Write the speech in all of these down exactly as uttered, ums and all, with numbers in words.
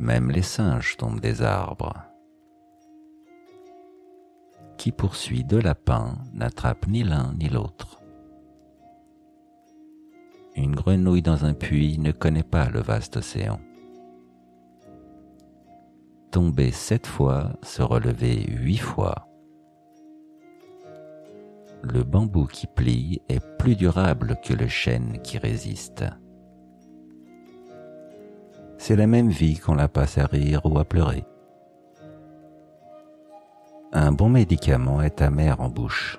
Même les singes tombent des arbres. Qui poursuit deux lapins n'attrape ni l'un ni l'autre. Une grenouille dans un puits ne connaît pas le vaste océan. Tomber sept fois, se relever huit fois. Le bambou qui plie est plus durable que le chêne qui résiste. C'est la même vie qu'on la passe à rire ou à pleurer. Un bon médicament est amer en bouche.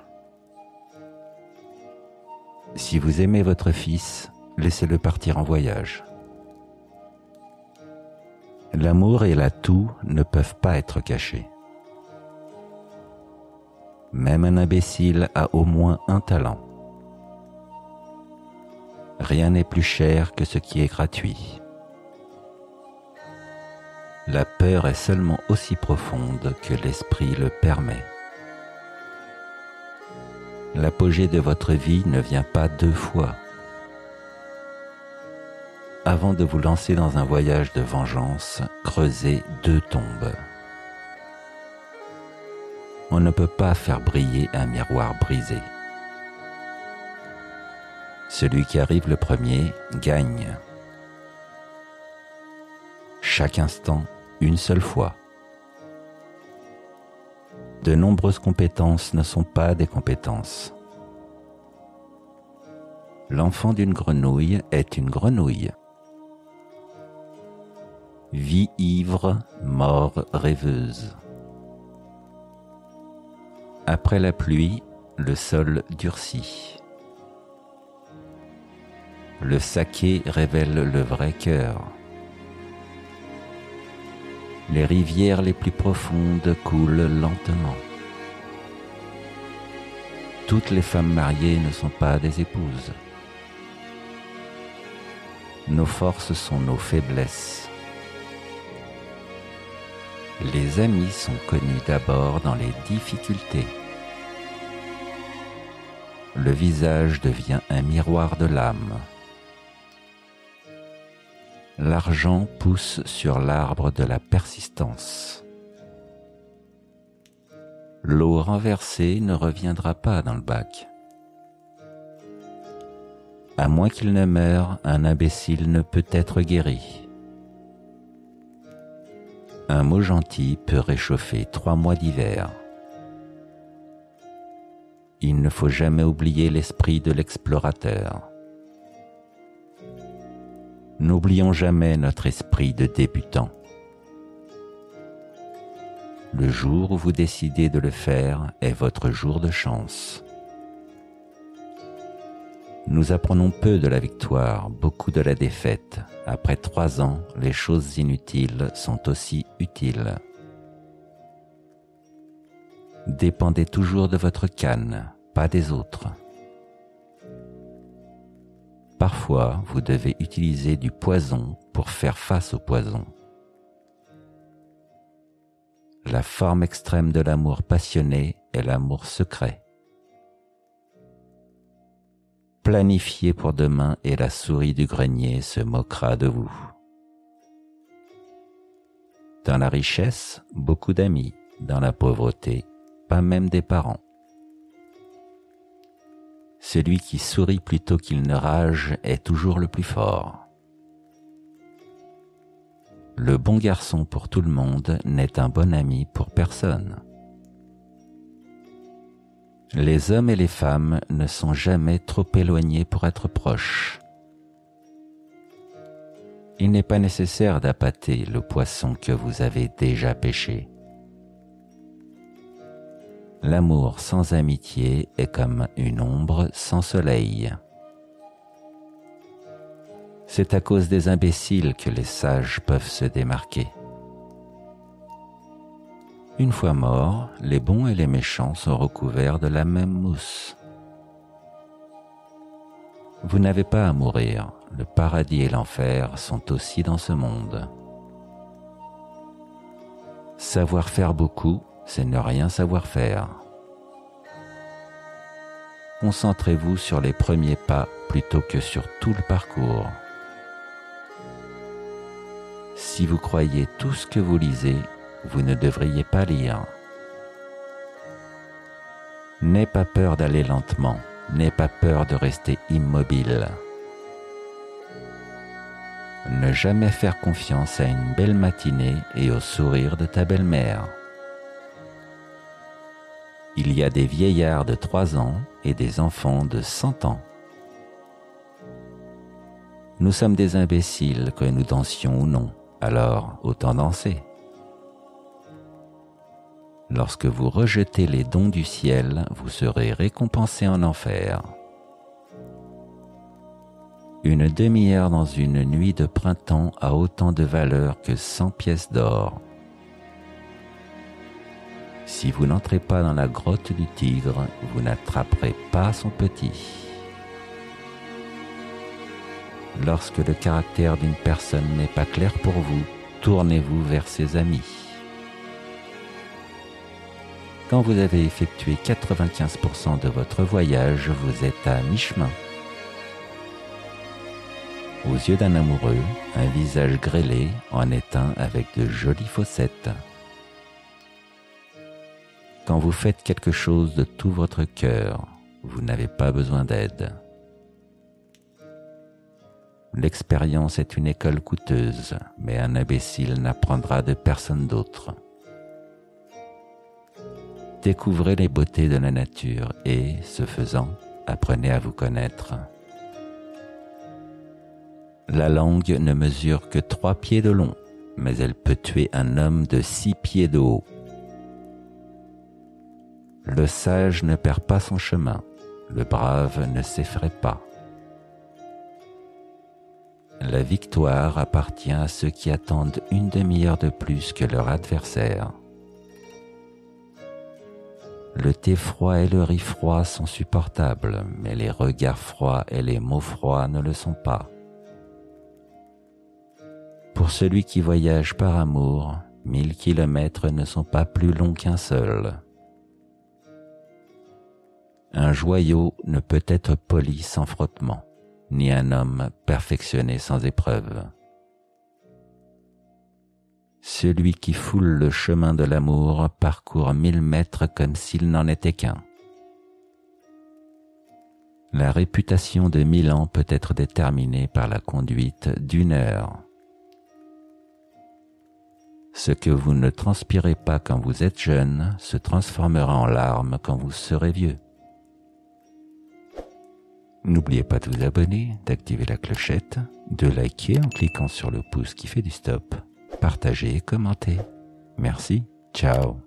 Si vous aimez votre fils, laissez-le partir en voyage. L'amour et la toux ne peuvent pas être cachés. Même un imbécile a au moins un talent. Rien n'est plus cher que ce qui est gratuit. La peur est seulement aussi profonde que l'esprit le permet. L'apogée de votre vie ne vient pas deux fois. Avant de vous lancer dans un voyage de vengeance, creusez deux tombes. On ne peut pas faire briller un miroir brisé. Celui qui arrive le premier gagne. Chaque instant, une seule fois. De nombreuses compétences ne sont pas des compétences. L'enfant d'une grenouille est une grenouille. Vie ivre, mort rêveuse. Après la pluie, le sol durcit. Le saké révèle le vrai cœur. Les rivières les plus profondes coulent lentement. Toutes les femmes mariées ne sont pas des épouses. Nos forces sont nos faiblesses. Les amis sont connus d'abord dans les difficultés. Le visage devient un miroir de l'âme. L'argent pousse sur l'arbre de la persistance. L'eau renversée ne reviendra pas dans le bac. À moins qu'il ne meure, un imbécile ne peut être guéri. Un mot gentil peut réchauffer trois mois d'hiver. Il ne faut jamais oublier l'esprit de l'explorateur. N'oublions jamais notre esprit de débutant. Le jour où vous décidez de le faire est votre jour de chance. Nous apprenons peu de la victoire, beaucoup de la défaite. Après trois ans, les choses inutiles sont aussi utiles. Dépendez toujours de votre canne, pas des autres. Parfois, vous devez utiliser du poison pour faire face au poison. La forme extrême de l'amour passionné est l'amour secret. Planifiez pour demain et la souris du grenier se moquera de vous. Dans la richesse, beaucoup d'amis. Dans la pauvreté, pas même des parents. Celui qui sourit plutôt qu'il ne rage est toujours le plus fort. Le bon garçon pour tout le monde n'est un bon ami pour personne. Les hommes et les femmes ne sont jamais trop éloignés pour être proches. Il n'est pas nécessaire d'appâter le poisson que vous avez déjà pêché. L'amour sans amitié est comme une ombre sans soleil. C'est à cause des imbéciles que les sages peuvent se démarquer. Une fois morts, les bons et les méchants sont recouverts de la même mousse. Vous n'avez pas à mourir, le paradis et l'enfer sont aussi dans ce monde. Savoir faire beaucoup, c'est ne rien savoir faire. Concentrez-vous sur les premiers pas plutôt que sur tout le parcours. Si vous croyez tout ce que vous lisez, vous ne devriez pas lire. N'aie pas peur d'aller lentement, n'aie pas peur de rester immobile. Ne jamais faire confiance à une belle matinée et au sourire de ta belle-mère. Il y a des vieillards de trois ans et des enfants de cent ans. Nous sommes des imbéciles que nous dansions ou non, alors autant danser. Lorsque vous rejetez les dons du ciel, vous serez récompensé en enfer. Une demi-heure dans une nuit de printemps a autant de valeur que cent pièces d'or. Si vous n'entrez pas dans la grotte du tigre, vous n'attraperez pas son petit. Lorsque le caractère d'une personne n'est pas clair pour vous, tournez-vous vers ses amis. Quand vous avez effectué quatre-vingt-quinze pour cent de votre voyage, vous êtes à mi-chemin. Aux yeux d'un amoureux, un visage grêlé en est un avec de jolies fossettes. Quand vous faites quelque chose de tout votre cœur, vous n'avez pas besoin d'aide. L'expérience est une école coûteuse, mais un imbécile n'apprendra de personne d'autre. Découvrez les beautés de la nature et, ce faisant, apprenez à vous connaître. La langue ne mesure que trois pieds de long, mais elle peut tuer un homme de six pieds de haut. Le sage ne perd pas son chemin, le brave ne s'effraie pas. La victoire appartient à ceux qui attendent une demi-heure de plus que leur adversaire. Le thé froid et le riz froid sont supportables, mais les regards froids et les mots froids ne le sont pas. Pour celui qui voyage par amour, mille kilomètres ne sont pas plus longs qu'un seul. Un joyau ne peut être poli sans frottement, ni un homme perfectionné sans épreuve. Celui qui foule le chemin de l'amour parcourt mille mètres comme s'il n'en était qu'un. La réputation de mille ans peut être déterminée par la conduite d'une heure. Ce que vous ne transpirez pas quand vous êtes jeune se transformera en larmes quand vous serez vieux. N'oubliez pas de vous abonner, d'activer la clochette, de liker en cliquant sur le pouce qui fait du stop. Partagez et commentez. Merci, ciao.